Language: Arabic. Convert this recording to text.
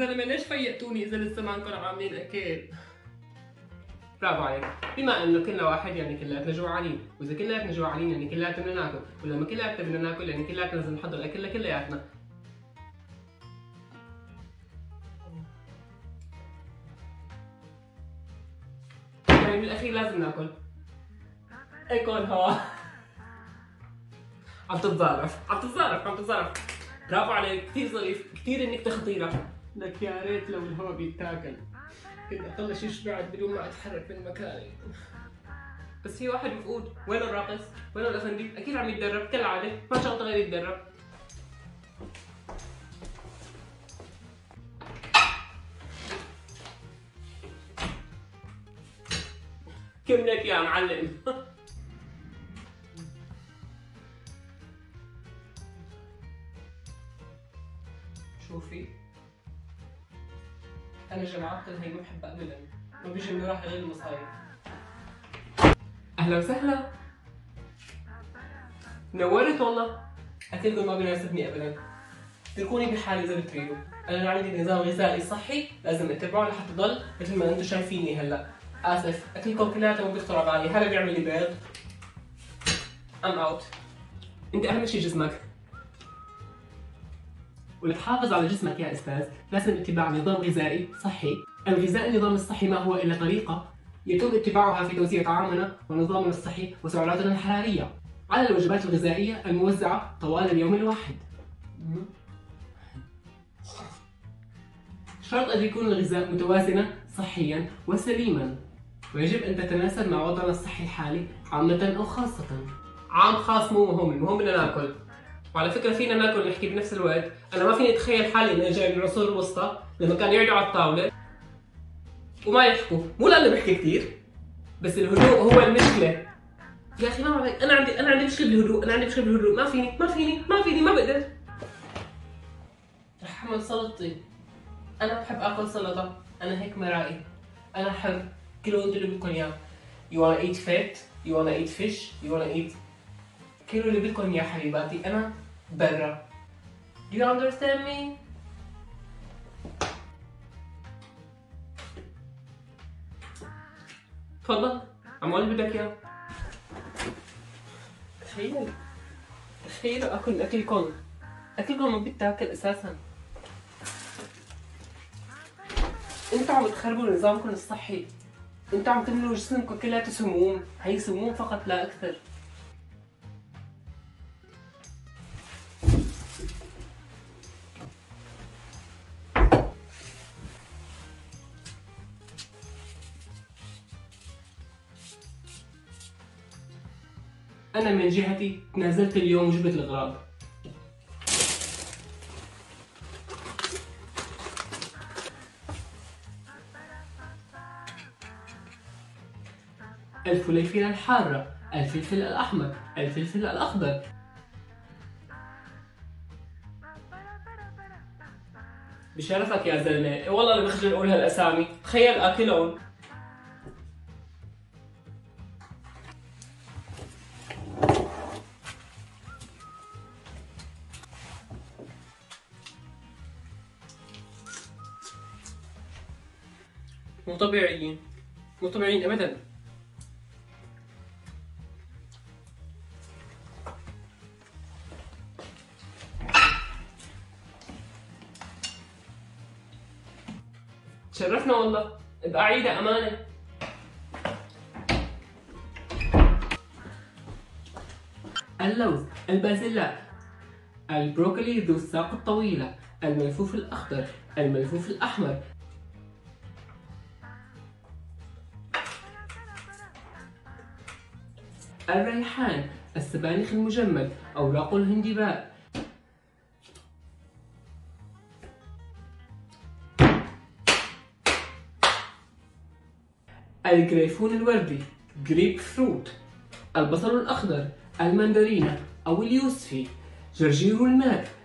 الزلمه ليش فيقتوني اذا لسه ما انكم عاملين اكل؟ برافو عليك. بما انه كلنا واحد يعني كلياتنا جوعانين، واذا كلياتنا جوعانين يعني كلياتنا بدنا ناكل، ولما كلياتنا بدنا ناكل يعني كلياتنا لازم نحضر الاكل لكلياتنا. يعني بالاخير لازم ناكل. اكل ها. عم تتظاهر. برافو عليك، كثير ظريف، كثير النكتة خطيرة. لك يا ريت لو الهواء بيتاكل. كنت اطلش يشبعد بدون ما اتحرك من مكاني. بس في واحد مفقود، وين الراقص؟ وين الافندي؟ اكيد عم يتدرب كالعادة، ما شغلته غير يتدرب. كم لك يا معلم. شوفي انا جمعت هي ما بحبها ابدا، ما بيجي من راحه غير المصايب. اهلا وسهلا، نورت والله. اكلكم ما بيناسبني ابدا، اتركوني بحالي اذا بتريدوا. انا عندي نظام غذائي صحي لازم اتبعه لحتى ضل مثل ما انتم شايفيني هلا. اسف، اكلكم كلياتهم بيخطر على بالي. هلا بيعمل لي بيض ام اوت. انت اهم شيء جسمك، ولتحافظ على جسمك يا أستاذ لازم اتباع نظام غذائي صحي. الغذاء النظام الصحي ما هو إلا طريقة يتم اتباعها في توزيع طعامنا ونظامنا الصحي وسعراتنا الحرارية على الوجبات الغذائية الموزعة طوال اليوم الواحد. شرط أن يكون الغذاء متوازنا صحيا وسليما، ويجب أن تتناسب مع وضعنا الصحي الحالي عامة أو خاصة. عام خاص مو مهم، المهم بدنا ناكل. وعلى فكرة فينا ناكل ونحكي بنفس الوقت. أنا ما فيني أتخيل حالي إني جاي من العصور الوسطى لما كانوا يقعدوا على الطاولة وما يحكوا، مو لأنه بحكي كثير، بس الهدوء هو المشكلة. يا أخي ما بعرف، أنا عندي مشكلة بالهدوء، ما فيني ما بقدر. رح أعمل سلطتي، أنا بحب آكل سلطة، أنا هيك مرائي، أنا بحب كل وأنتوا اللي بدكم إياه. You wanna eat fat, you wanna eat fish, you wanna eat كيلو اللي بدكم يا حبيباتي، أنا برا. Do you understand me؟ تفضل، عمول بدك إياه. تخيلوا آكل أكلكم ما بيتاكل أساساً. أنتوا عم تخربوا نظامكم الصحي، أنتوا عم تملوا جسمكم كلياته سموم، هي سموم فقط لا أكثر. أنا من جهتي تنازلت اليوم وجبت الغراب. الفليفلة الحارة، الفلفل الأحمر، الفلفل الأخضر. بشرفك يا زلمة، والله أنا بخجل أقول هالأسامي، تخيل آكلهم. مو طبيعيين أبداً. تشرفنا والله، ابقى عيدة أمانة. اللوز، البازلاء، البروكلي ذو الساق الطويلة، الملفوف الأخضر، الملفوف الأحمر. الريحان، السبانخ المجمد، أوراق الهندباء. الجريفون الوردي، جريب فروت. البصل الأخضر، المندرينة أو اليوسفي، جرجير الماء.